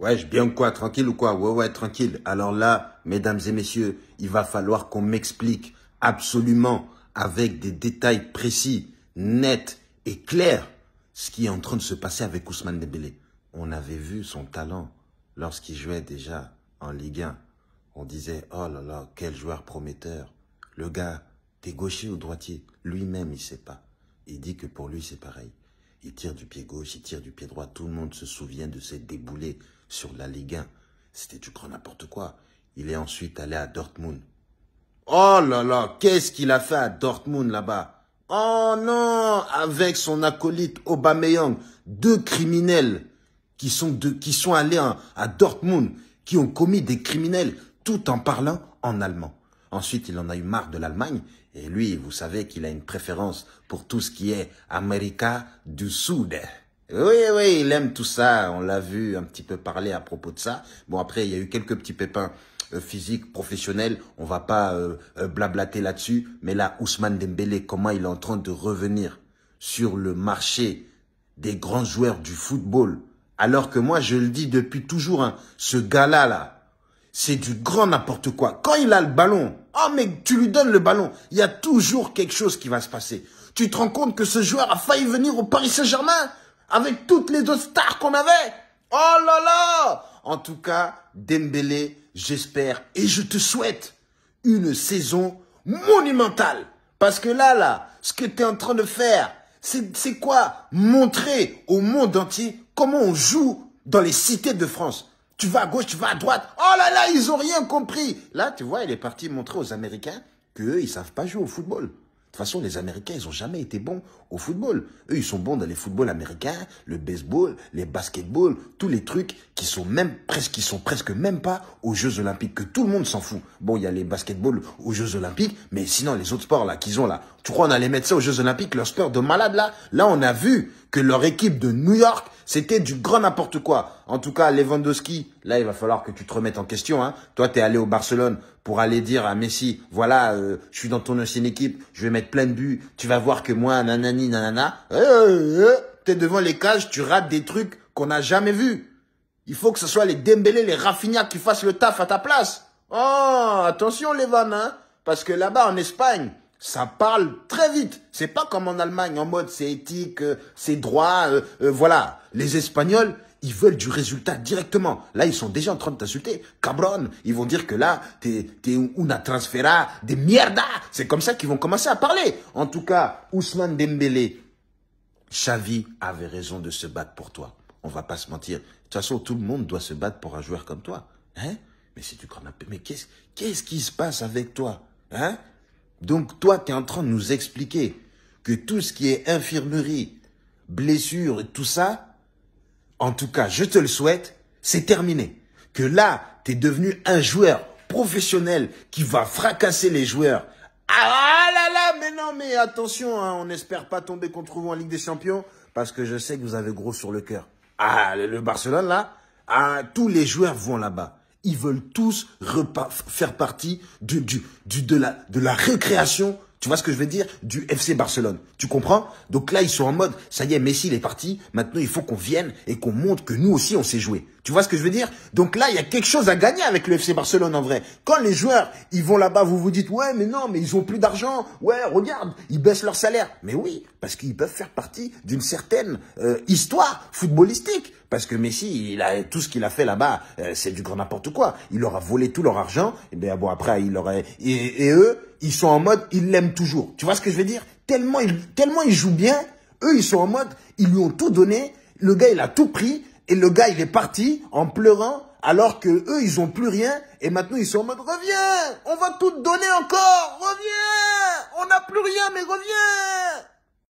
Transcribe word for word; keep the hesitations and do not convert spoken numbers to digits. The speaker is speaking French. Ouais, je bien ou quoi, tranquille ou quoi? Ouais, ouais, tranquille. Alors là, mesdames et messieurs, il va falloir qu'on m'explique absolument, avec des détails précis, nets et clairs, ce qui est en train de se passer avec Ousmane Dembélé. On avait vu son talent lorsqu'il jouait déjà en Ligue un. On disait, oh là là, quel joueur prometteur. Le gars, t'es gaucher ou droitier? Lui-même, il sait pas. Il dit que pour lui, c'est pareil. Il tire du pied gauche, il tire du pied droit. Tout le monde se souvient de ses déboulés sur la Ligue un. C'était du grand n'importe quoi. Il est ensuite allé à Dortmund. Oh là là, qu'est-ce qu'il a fait à Dortmund là-bas? Oh non, avec son acolyte Aubameyang, deux criminels qui sont, de, qui sont allés à, à Dortmund, qui ont commis des criminels, tout en parlant en allemand. Ensuite, il en a eu marre de l'Allemagne. Et lui, vous savez qu'il a une préférence pour tout ce qui est America du Sud. Oui, oui, il aime tout ça. On l'a vu un petit peu parler à propos de ça. Bon, après, il y a eu quelques petits pépins euh, physiques, professionnels. On va pas euh, euh, blablater là-dessus. Mais là, Ousmane Dembélé, comment il est en train de revenir sur le marché des grands joueurs du football. Alors que moi, je le dis depuis toujours, hein, ce gars-là, là, là c'est du grand n'importe quoi. Quand il a le ballon, oh mais tu lui donnes le ballon, il y a toujours quelque chose qui va se passer. Tu te rends compte que ce joueur a failli venir au Paris Saint-Germain avec toutes les autres stars qu'on avait. Oh là là! En tout cas, Dembélé, j'espère et je te souhaite une saison monumentale. Parce que là, là, ce que tu es en train de faire, c'est quoi? Montrer au monde entier comment on joue dans les cités de France. Tu vas à gauche, tu vas à droite. Oh là là, ils ont rien compris. Là, tu vois, il est parti montrer aux Américains qu'eux, ils savent pas jouer au football. De toute façon, les Américains, ils ont jamais été bons au football. Eux, ils sont bons dans les footballs américains, le baseball, les basketballs, tous les trucs qui sont même presque, qui sont presque même pas aux Jeux Olympiques, que tout le monde s'en fout. Bon, il y a les basketballs aux Jeux Olympiques, mais sinon, les autres sports là qu'ils ont là, tu crois on allait mettre ça aux Jeux Olympiques, leur sport de malade là? Là, on a vu que leur équipe de New York, c'était du grand n'importe quoi. En tout cas, Lewandowski, là, il va falloir que tu te remettes en question. Hein. Toi, tu es allé au Barcelone pour aller dire à Messi, voilà, euh, je suis dans ton ancienne équipe, je vais mettre plein de buts, tu vas voir que moi, nanani, nanana, euh, euh, tu es devant les cages, tu rates des trucs qu'on n'a jamais vus. Il faut que ce soit les Dembélé, les Rafinha qui fassent le taf à ta place. Oh, attention les vannes, hein, parce que là-bas, en Espagne, ça parle très vite. C'est pas comme en Allemagne, en mode c'est éthique, euh, c'est droit, euh, euh, voilà. Les Espagnols, ils veulent du résultat directement. Là, ils sont déjà en train de t'insulter. Cabron, ils vont dire que là, t'es una transfera de mierda. C'est comme ça qu'ils vont commencer à parler. En tout cas, Ousmane Dembélé, Xavi avait raison de se battre pour toi. On va pas se mentir. De toute façon, tout le monde doit se battre pour un joueur comme toi. Hein? Mais si tu crois un peu, mais qu'est-ce qu'est-ce qui se passe avec toi? Hein? Donc, toi, tu es en train de nous expliquer que tout ce qui est infirmerie, blessure et tout ça, en tout cas, je te le souhaite, c'est terminé. Que là, tu es devenu un joueur professionnel qui va fracasser les joueurs. Ah là là, mais non, mais attention, hein, on n'espère pas tomber contre vous en Ligue des Champions parce que je sais que vous avez gros sur le cœur. Ah, le Barcelone, là, ah, tous les joueurs vont là-bas. Ils veulent tous faire partie du, du, du, de, la, de la récréation, tu vois ce que je veux dire, du F C Barcelone. Tu comprends? Donc là, ils sont en mode, ça y est, Messi, il est parti. Maintenant, il faut qu'on vienne et qu'on montre que nous aussi, on sait jouer. Tu vois ce que je veux dire? Donc là, il y a quelque chose à gagner avec le F C Barcelone, en vrai. Quand les joueurs, ils vont là-bas, vous vous dites, ouais, mais non, mais ils ont plus d'argent. Ouais, regarde, ils baissent leur salaire. Mais oui, parce qu'ils peuvent faire partie d'une certaine euh, histoire footballistique. Parce que Messi, il a, tout ce qu'il a fait là-bas, euh, c'est du grand n'importe quoi. Il leur a volé tout leur argent. Et bien bon, après, il leur a, et, et eux, ils sont en mode, ils l'aiment toujours. Tu vois ce que je veux dire? Tellement ils, tellement ils jouent bien, eux, ils sont en mode, ils lui ont tout donné. Le gars, il a tout pris. Et le gars, il est parti en pleurant. Alors que eux, ils ont plus rien. Et maintenant, ils sont en mode, reviens! On va tout te donner encore! Reviens! On n'a plus rien, mais reviens!